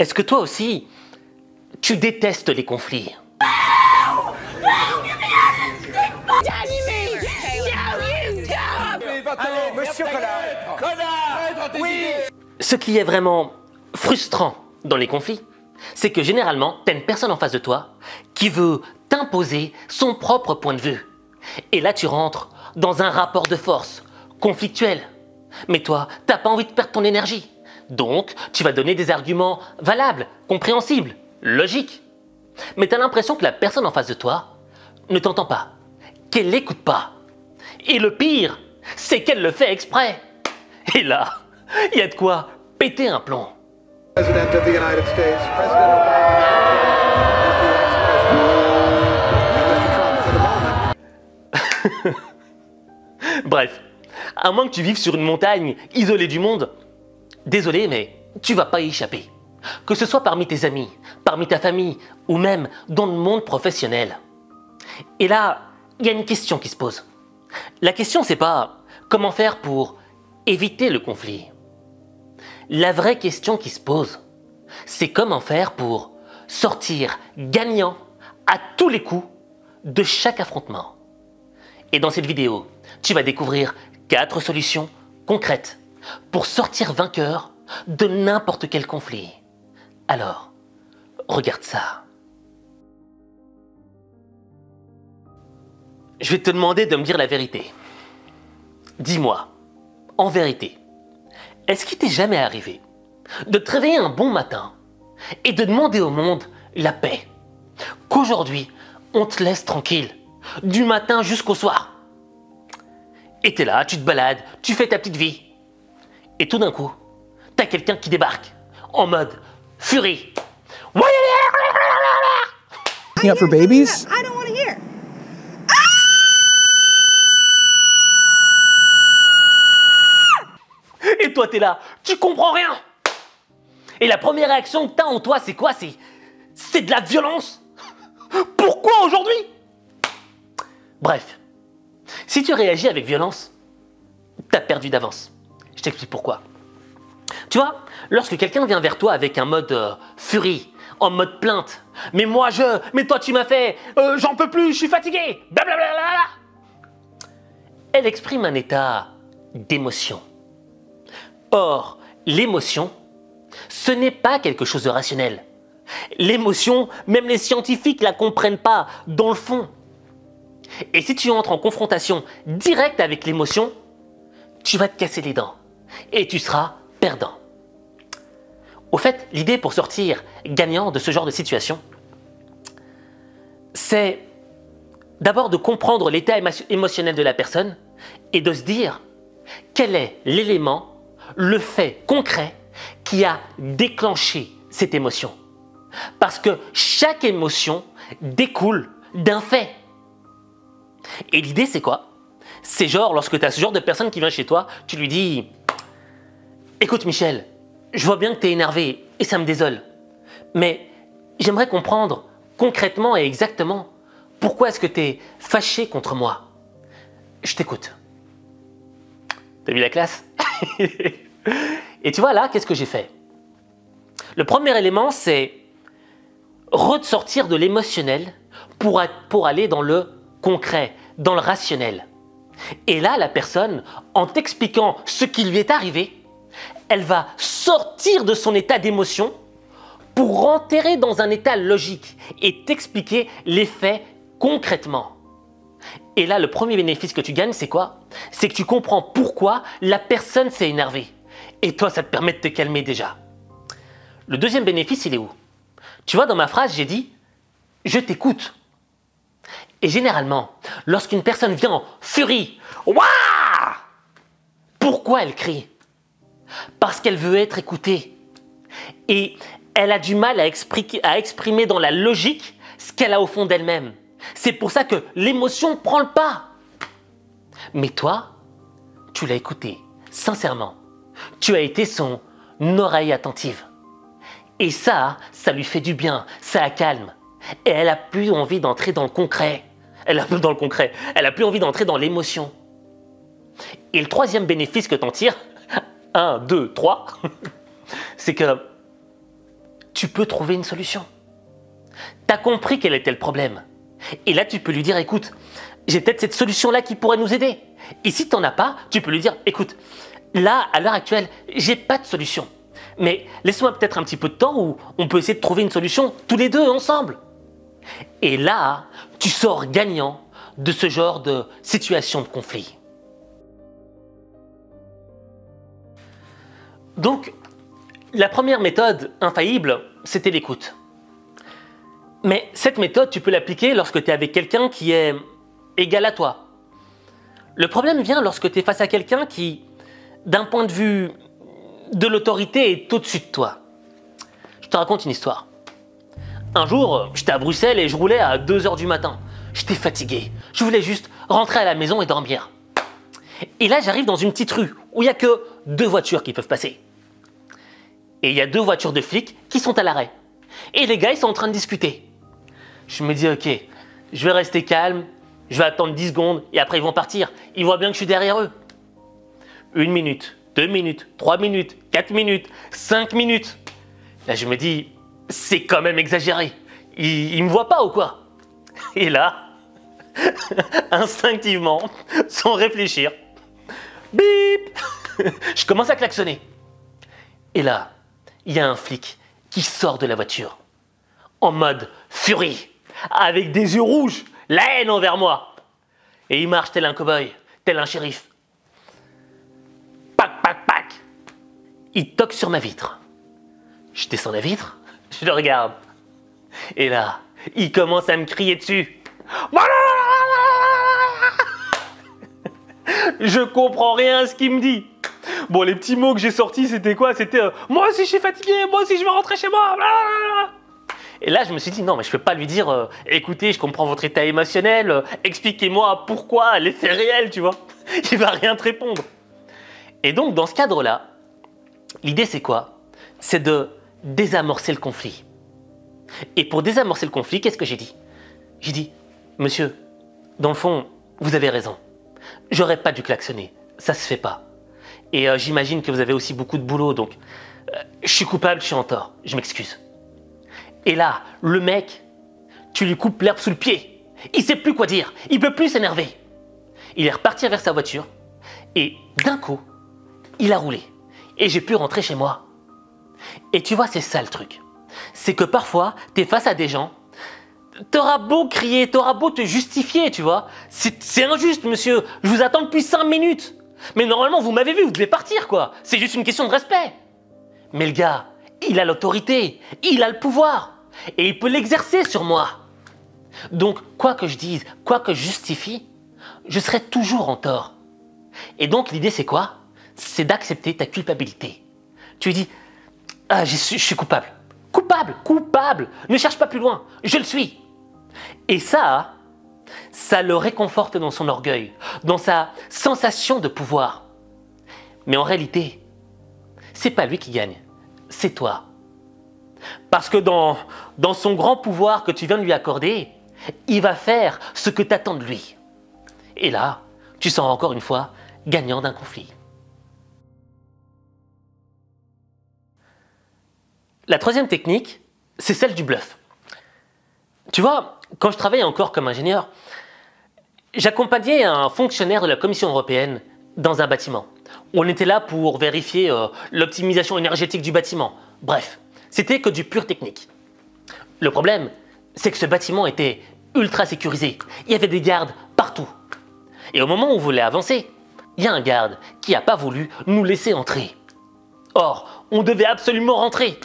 Est-ce que toi aussi, tu détestes les conflits? Monsieur Connard! Oui! Ce qui est vraiment frustrant dans les conflits, c'est que généralement, t'as une personne en face de toi qui veut t'imposer son propre point de vue. Et là, tu rentres dans un rapport de force conflictuel. Mais toi, t'as pas envie de perdre ton énergie. Donc, tu vas donner des arguments valables, compréhensibles, logiques. Mais t'as l'impression que la personne en face de toi ne t'entend pas, qu'elle l'écoute pas. Et le pire, c'est qu'elle le fait exprès. Et là, il y a de quoi péter un plomb. Bref, à moins que tu vives sur une montagne isolée du monde, désolé, mais tu vas pas y échapper. Que ce soit parmi tes amis, parmi ta famille ou même dans le monde professionnel. Et là, il y a une question qui se pose. La question, c'est pas comment faire pour éviter le conflit. La vraie question qui se pose, c'est comment faire pour sortir gagnant à tous les coups de chaque affrontement. Et dans cette vidéo, tu vas découvrir 4 solutions concrètes pour sortir vainqueur de n'importe quel conflit. Alors, regarde ça. Je vais te demander de me dire la vérité. Dis-moi, en vérité, est-ce qu'il t'est jamais arrivé de te réveiller un bon matin et de demander au monde la paix? Qu'aujourd'hui, on te laisse tranquille, du matin jusqu'au soir. Et t'es là, tu te balades, tu fais ta petite vie. Et tout d'un coup, t'as quelqu'un qui débarque, en mode furie. Up for babies? Et toi, t'es là, tu comprends rien. Et la première réaction que t'as en toi, c'est quoi? C'est de la violence. Pourquoi aujourd'hui? Bref, si tu réagis avec violence, t'as perdu d'avance. Je t'explique pourquoi. Tu vois, lorsque quelqu'un vient vers toi avec un mode furie, en mode plainte, mais moi je, mais toi tu m'as fait, j'en peux plus, je suis fatigué, blablabla. Elle exprime un état d'émotion. Or, l'émotion, ce n'est pas quelque chose de rationnel. L'émotion, même les scientifiques la comprennent pas dans le fond. Et si tu entres en confrontation directe avec l'émotion, tu vas te casser les dents et tu seras perdant. Au fait, l'idée pour sortir gagnant de ce genre de situation, c'est d'abord de comprendre l'état émotionnel de la personne et de se dire quel est l'élément, le fait concret qui a déclenché cette émotion. Parce que chaque émotion découle d'un fait. Et l'idée, c'est quoi? C'est genre, lorsque tu as ce genre de personne qui vient chez toi, tu lui dis « Écoute Michel, je vois bien que tu es énervé et ça me désole, mais j'aimerais comprendre concrètement et exactement pourquoi est-ce que tu es fâché contre moi. Je t'écoute. » T'as vu la classe? Et tu vois là, qu'est-ce que j'ai fait? Le premier élément, c'est ressortir de l'émotionnel pour aller dans le concret, dans le rationnel. Et là, la personne, en t'expliquant ce qui lui est arrivé, elle va sortir de son état d'émotion pour enterrer dans un état logique et t'expliquer les faits concrètement. Et là, le premier bénéfice que tu gagnes, c'est quoi? C'est que tu comprends pourquoi la personne s'est énervée. Et toi, ça te permet de te calmer déjà. Le deuxième bénéfice, il est où? Tu vois, dans ma phrase, j'ai dit « je t'écoute ». Et généralement, lorsqu'une personne vient en furie, ouah, pourquoi elle crie? Parce qu'elle veut être écoutée. Et elle a du mal à exprimer dans la logique ce qu'elle a au fond d'elle-même. C'est pour ça que l'émotion prend le pas. Mais toi, tu l'as écoutée, sincèrement. Tu as été son oreille attentive. Et ça, ça lui fait du bien, ça la calme. Et elle a plus envie d'entrer dans le concret. Elle a plus envie d'entrer dans l'émotion. Et le troisième bénéfice que t'en tires, 1, 2, 3, c'est que tu peux trouver une solution. T'as compris quel était le problème. Et là, tu peux lui dire, écoute, j'ai peut-être cette solution-là qui pourrait nous aider. Et si t'en as pas, tu peux lui dire, écoute, là, à l'heure actuelle, j'ai pas de solution. Mais laisse-moi peut-être un petit peu de temps où on peut essayer de trouver une solution tous les deux ensemble. Et là, tu sors gagnant de ce genre de situation de conflit. Donc, la première méthode infaillible, c'était l'écoute. Mais cette méthode, tu peux l'appliquer lorsque tu es avec quelqu'un qui est égal à toi. Le problème vient lorsque tu es face à quelqu'un qui, d'un point de vue de l'autorité, est au-dessus de toi. Je te raconte une histoire. Un jour, j'étais à Bruxelles et je roulais à 2 h du matin. J'étais fatigué. Je voulais juste rentrer à la maison et dormir. Et là, j'arrive dans une petite rue où il n'y a que 2 voitures qui peuvent passer. Et il y a 2 voitures de flics qui sont à l'arrêt. Et les gars, ils sont en train de discuter. Je me dis, ok, je vais rester calme, je vais attendre 10 secondes et après ils vont partir. Ils voient bien que je suis derrière eux. 1 minute, 2 minutes, 3 minutes, 4 minutes, 5 minutes. Là, je me dis, c'est quand même exagéré. Ils me voient pas ou quoi? Et là, instinctivement, sans réfléchir, bip, je commence à klaxonner. Et là, il y a un flic qui sort de la voiture, en mode furie, avec des yeux rouges, la haine envers moi. Et il marche tel un cow-boy, tel un shérif. Pac, pac, pac. Il toque sur ma vitre. Je descends la vitre, je le regarde. Et là, il commence à me crier dessus. Je comprends rien à ce qu'il me dit. Bon, les petits mots que j'ai sortis, c'était quoi? C'était moi aussi je suis fatigué, moi aussi je vais rentrer chez moi. Blablabla. Et là, je me suis dit non, mais je peux pas lui dire écoutez, je comprends votre état émotionnel, expliquez-moi pourquoi l'effet réel, tu vois. Il va rien te répondre. Et donc, dans ce cadre-là, l'idée c'est quoi? C'est de désamorcer le conflit. Et pour désamorcer le conflit, qu'est-ce que j'ai dit? J'ai dit, monsieur, dans le fond, vous avez raison. J'aurais pas dû klaxonner, ça se fait pas. Et j'imagine que vous avez aussi beaucoup de boulot, donc je suis coupable, je suis en tort, je m'excuse. Et là, le mec, tu lui coupes l'herbe sous le pied. Il sait plus quoi dire, il peut plus s'énerver. Il est reparti vers sa voiture et d'un coup, il a roulé. Et j'ai pu rentrer chez moi. Et tu vois, c'est ça le truc. C'est que parfois, t'es face à des gens, t'auras beau crier, t'auras beau te justifier, tu vois. C'est injuste, monsieur, je vous attends depuis 5 minutes. Mais normalement, vous m'avez vu, vous devez partir, quoi. C'est juste une question de respect. Mais le gars, il a l'autorité, il a le pouvoir. Et il peut l'exercer sur moi. Donc, quoi que je dise, quoi que je justifie, je serai toujours en tort. Et donc, l'idée, c'est quoi? C'est d'accepter ta culpabilité. Tu dis, ah, je suis coupable. Coupable, coupable. Ne cherche pas plus loin, je le suis. Et ça... ça le réconforte dans son orgueil, dans sa sensation de pouvoir. Mais en réalité, c'est pas lui qui gagne, c'est toi. Parce que dans son grand pouvoir que tu viens de lui accorder, il va faire ce que t'attends de lui. Et là, tu seras encore une fois gagnant d'un conflit. La troisième technique, c'est celle du bluff. Tu vois, quand je travaillais encore comme ingénieur, j'accompagnais un fonctionnaire de la Commission européenne dans un bâtiment. On était là pour vérifier l'optimisation énergétique du bâtiment. Bref, c'était que du pur technique. Le problème, c'est que ce bâtiment était ultra sécurisé. Il y avait des gardes partout. Et au moment où on voulait avancer, il y a un garde qui n'a pas voulu nous laisser entrer. Or, on devait absolument rentrer.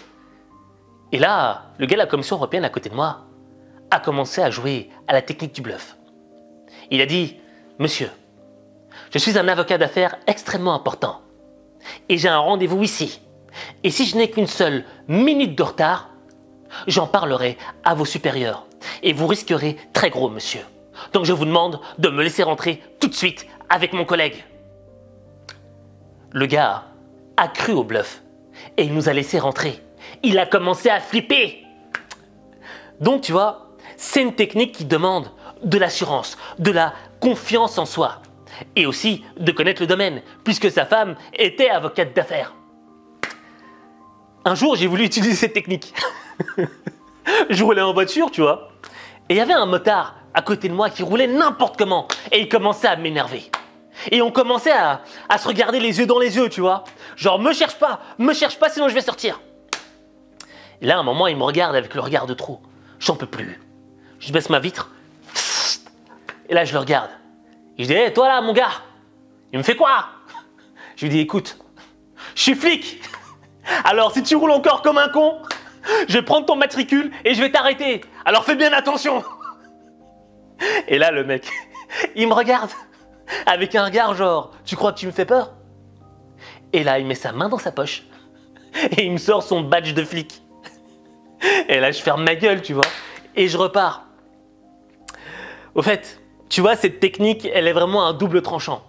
Et là, le gars de la Commission européenne à côté de moi a commencé à jouer à la technique du bluff. Il a dit, monsieur, je suis un avocat d'affaires extrêmement important et j'ai un rendez-vous ici. Et si je n'ai qu'une seule minute de retard, j'en parlerai à vos supérieurs et vous risquerez très gros, monsieur. Donc je vous demande de me laisser rentrer tout de suite avec mon collègue. Le gars a cru au bluff et il nous a laissé rentrer. Il a commencé à flipper. Donc tu vois, c'est une technique qui demande de l'assurance, de la confiance en soi et aussi de connaître le domaine puisque sa femme était avocate d'affaires. Un jour, j'ai voulu utiliser cette technique Je roulais en voiture, tu vois. Et il y avait un motard à côté de moi qui roulait n'importe comment. Et il commençait à m'énerver. Et on commençait à se regarder les yeux dans les yeux, tu vois. Genre, me cherche pas, sinon je vais sortir. Et là, à un moment, il me regarde avec le regard de trop. J'en peux plus. Je baisse ma vitre. Et là, je le regarde. Et je dis, hé, toi là, mon gars, il me fait quoi? Je lui dis, écoute, je suis flic. Alors, si tu roules encore comme un con, je vais prendre ton matricule et je vais t'arrêter. Alors, fais bien attention. Et là, le mec, il me regarde avec un regard genre, tu crois que tu me fais peur? Et là, il met sa main dans sa poche et il me sort son badge de flic. Et là, je ferme ma gueule, tu vois, et je repars. Au fait, tu vois, cette technique, elle est vraiment un double tranchant.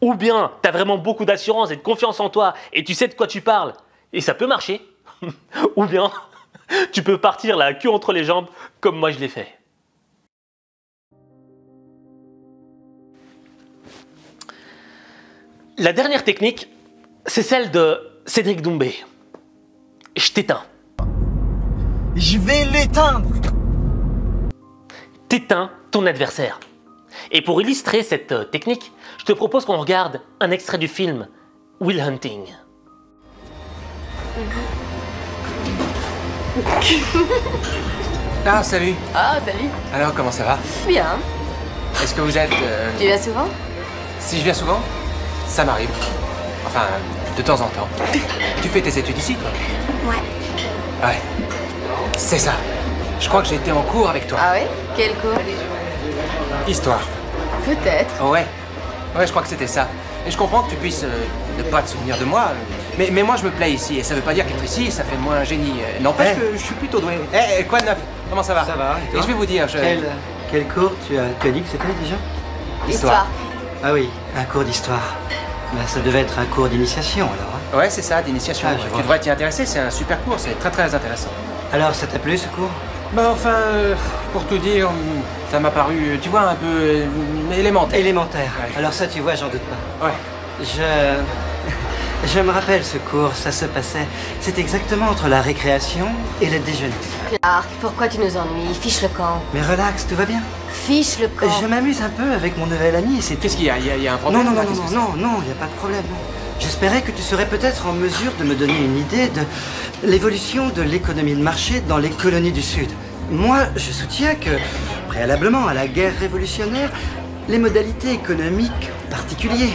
Ou bien, tu as vraiment beaucoup d'assurance et de confiance en toi et tu sais de quoi tu parles et ça peut marcher. Ou bien, tu peux partir la queue entre les jambes comme moi je l'ai fait. La dernière technique, c'est celle de Cédric Doumbé. Je t'éteins. Je vais l'éteindre. T'éteins ton adversaire. Et pour illustrer cette technique, je te propose qu'on regarde un extrait du film Will Hunting. Ah, salut. Ah, salut. Alors, comment ça va? Bien. Est-ce que vous êtes... Tu viens souvent? Si je viens souvent? Ça m'arrive. Enfin, de temps en temps. Tu fais tes études ici, toi? Ouais. Ouais. C'est ça. Je crois que j'ai été en cours avec toi. Ah ouais? Quel cours? Histoire. Peut-être. Ouais. Ouais, je crois que c'était ça. Et je comprends que tu puisses ne pas te souvenir de moi. Mais moi, je me plais ici. Et ça veut pas dire qu'être ici, ça fait de moi un génie. N'empêche que je suis plutôt doué. Eh, quoi de neuf? Comment ça va? Ça va. Et je vais vous dire, Quel cours tu as dit que c'était déjà? Histoire. Ah oui, un cours d'histoire. Ben, ça devait être un cours d'initiation, alors. Hein? Ouais, c'est ça, d'initiation. Ah, tu devrais t'y intéresser, c'est un super cours, c'est très très intéressant. Alors, ça t'a plu, ce cours? Ben, enfin, pour tout dire, ça m'a paru, tu vois, un peu élémentaire. Élémentaire. Ouais. Alors ça, tu vois, j'en doute pas. Ouais. Je me rappelle ce cours, ça se passait. C'est exactement entre la récréation et le déjeuner. Clark, pourquoi tu nous ennuies? Fiche le camp. Mais relax, tout va bien. Fiche le camp. Je m'amuse un peu avec mon nouvel ami et c'est tout. Qu'est-ce qu'il y a? Il y a un problème? Non, il n'y a pas de problème. J'espérais que tu serais peut-être en mesure de me donner une idée de l'évolution de l'économie de marché dans les colonies du Sud. Moi, je soutiens que, préalablement à la guerre révolutionnaire, les modalités économiques en particulier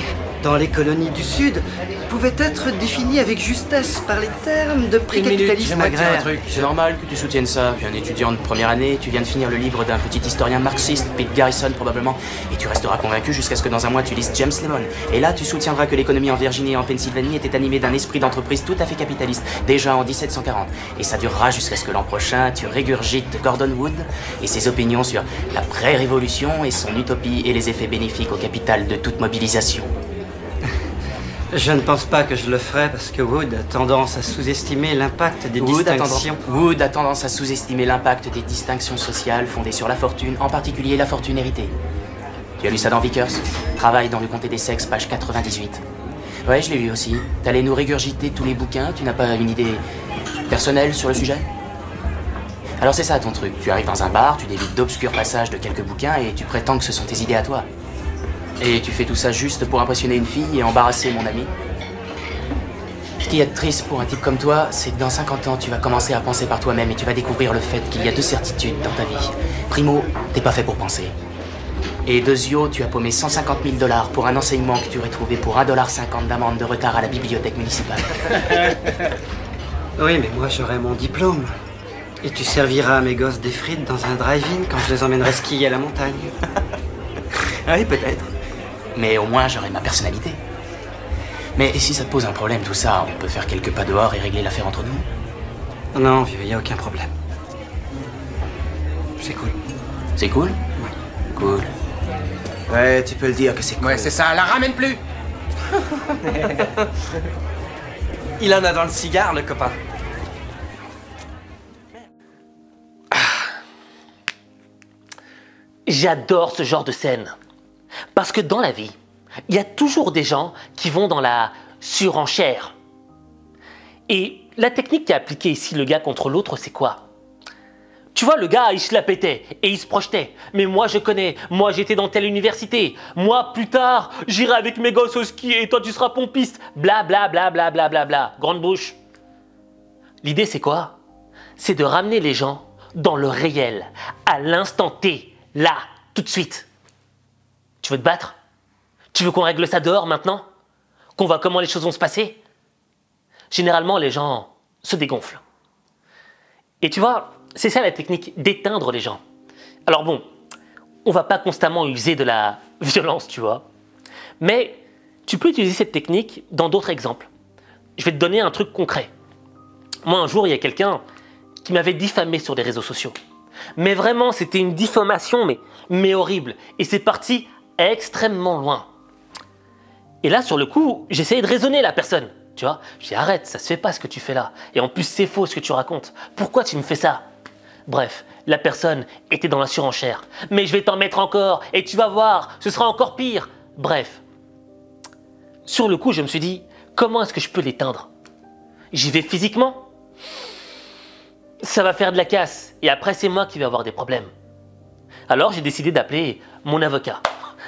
dans les colonies du Sud pouvaient être définies avec justesse par les termes de pré-capitalisme agraire. C'est normal que tu soutiennes ça. Tu es un étudiant de première année, tu viens de finir le livre d'un petit historien marxiste, Pete Garrison probablement, et tu resteras convaincu jusqu'à ce que dans un mois tu lises James Lemon. Et là, tu soutiendras que l'économie en Virginie et en Pennsylvanie était animée d'un esprit d'entreprise tout à fait capitaliste, déjà en 1740. Et ça durera jusqu'à ce que l'an prochain, tu régurgites Gordon Wood et ses opinions sur la pré-révolution et son utopie et les effets bénéfiques au capital de toute mobilisation. Je ne pense pas que je le ferai parce que Wood a tendance à sous-estimer l'impact des distinctions. Wood a tendance à sous-estimer l'impact des distinctions sociales fondées sur la fortune, en particulier la fortune héritée. Tu as lu ça dans Vickers? Travail dans le Comté des Sexes, page 98. Ouais, je l'ai lu aussi. T'allais nous régurgiter tous les bouquins, tu n'as pas une idée personnelle sur le sujet? Alors c'est ça ton truc, tu arrives dans un bar, tu débites d'obscurs passages de quelques bouquins et tu prétends que ce sont tes idées à toi. Et tu fais tout ça juste pour impressionner une fille et embarrasser mon ami. Ce qu'il y a de triste pour un type comme toi, c'est que dans 50 ans, tu vas commencer à penser par toi-même et tu vas découvrir le fait qu'il y a deux certitudes dans ta vie. Primo, t'es pas fait pour penser. Et deuxio, tu as paumé 150 000 $ pour un enseignement que tu aurais trouvé pour 1,50 $ d'amende de retard à la bibliothèque municipale. Oui, mais moi j'aurai mon diplôme. Et tu serviras à mes gosses des frites dans un drive-in quand je les emmènerai skier à la montagne. Oui, peut-être. Mais au moins, j'aurai ma personnalité. Mais si ça te pose un problème, tout ça, on peut faire quelques pas dehors et régler l'affaire entre nous? Non, vieux, y a aucun problème. C'est cool. C'est cool? Ouais. Cool. Ouais, tu peux le dire que c'est cool. Ouais, c'est ça, la ramène plus. Il en a dans le cigare, le copain. J'adore ce genre de scène. Parce que dans la vie, il y a toujours des gens qui vont dans la surenchère. Et La technique qui est appliquée ici, le gars contre l'autre, c'est quoi? Tu vois, le gars, il se la pétait et il se projetait. Mais moi, je connais. Moi, j'étais dans telle université. Moi, plus tard, j'irai avec mes gosses au ski et toi, tu seras pompiste. Bla, bla, bla, bla, bla, bla, bla. Grande bouche. L'idée, c'est quoi? C'est de ramener les gens dans le réel, à l'instant T, là, tout de suite. Tu veux te battre? Tu veux qu'on règle ça dehors maintenant? Qu'on voit comment les choses vont se passer? Généralement, les gens se dégonflent. Et tu vois, c'est ça la technique, d'éteindre les gens. Alors bon, on va pas constamment user de la violence, tu vois. Mais tu peux utiliser cette technique dans d'autres exemples. Je vais te donner un truc concret. Moi, un jour, il y a quelqu'un qui m'avait diffamé sur les réseaux sociaux. Mais vraiment, c'était une diffamation, mais horrible. Et c'est parti extrêmement loin. Et là, sur le coup, j'essayais de raisonner la personne. Tu vois, je dis arrête, ça se fait pas ce que tu fais là. Et en plus, c'est faux ce que tu racontes. Pourquoi tu me fais ça? Bref, la personne était dans la surenchère. Mais je vais t'en mettre encore et tu vas voir, ce sera encore pire. Bref. Sur le coup, je me suis dit, comment est-ce que je peux l'éteindre? J'y vais physiquement? Ça va faire de la casse et après, c'est moi qui vais avoir des problèmes. Alors, j'ai décidé d'appeler mon avocat.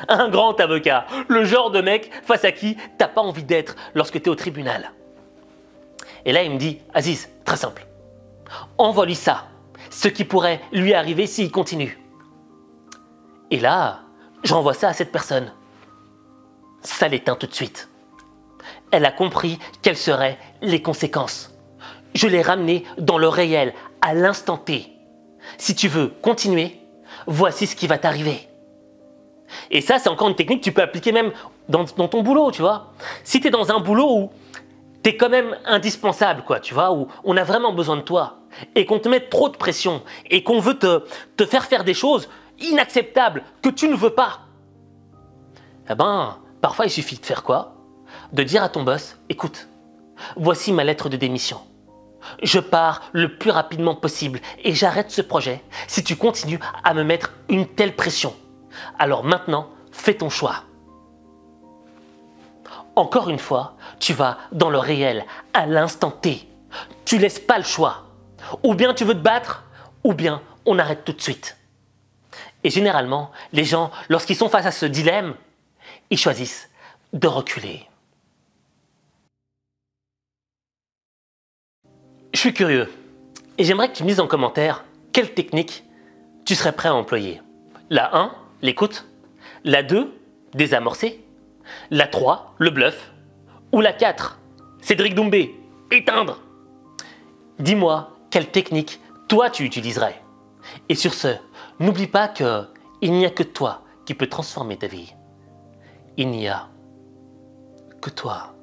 Un grand avocat, le genre de mec face à qui t'as pas envie d'être lorsque t'es au tribunal. Et là, il me dit, Aziz, très simple, envoie-lui ça, ce qui pourrait lui arriver s'il continue. Et là, j'envoie ça à cette personne. Ça l'éteint tout de suite. Elle a compris quelles seraient les conséquences. Je l'ai ramené dans le réel, à l'instant T. Si tu veux continuer, voici ce qui va t'arriver. Et ça, c'est encore une technique que tu peux appliquer même dans ton boulot, tu vois. Si tu es dans un boulot où tu es quand même indispensable, quoi, tu vois, où on a vraiment besoin de toi et qu'on te met trop de pression et qu'on veut te faire faire des choses inacceptables que tu ne veux pas, eh ben, parfois, il suffit de faire quoi? De dire à ton boss, écoute, voici ma lettre de démission. Je pars le plus rapidement possible et j'arrête ce projet si tu continues à me mettre une telle pression. Alors maintenant, fais ton choix. Encore une fois, tu vas dans le réel, à l'instant T. Tu laisses pas le choix. Ou bien tu veux te battre, ou bien on arrête tout de suite. Et généralement, les gens, lorsqu'ils sont face à ce dilemme, ils choisissent de reculer. Je suis curieux et j'aimerais que tu me dises en commentaire quelle technique tu serais prêt à employer. La 1, l'écoute, la 2, désamorcer, la 3, le bluff, ou la 4, Cédric Doumbé, éteindre. Dis-moi quelle technique toi tu utiliserais. Et sur ce, n'oublie pas qu'il n'y a que toi qui peux transformer ta vie. Il n'y a que toi.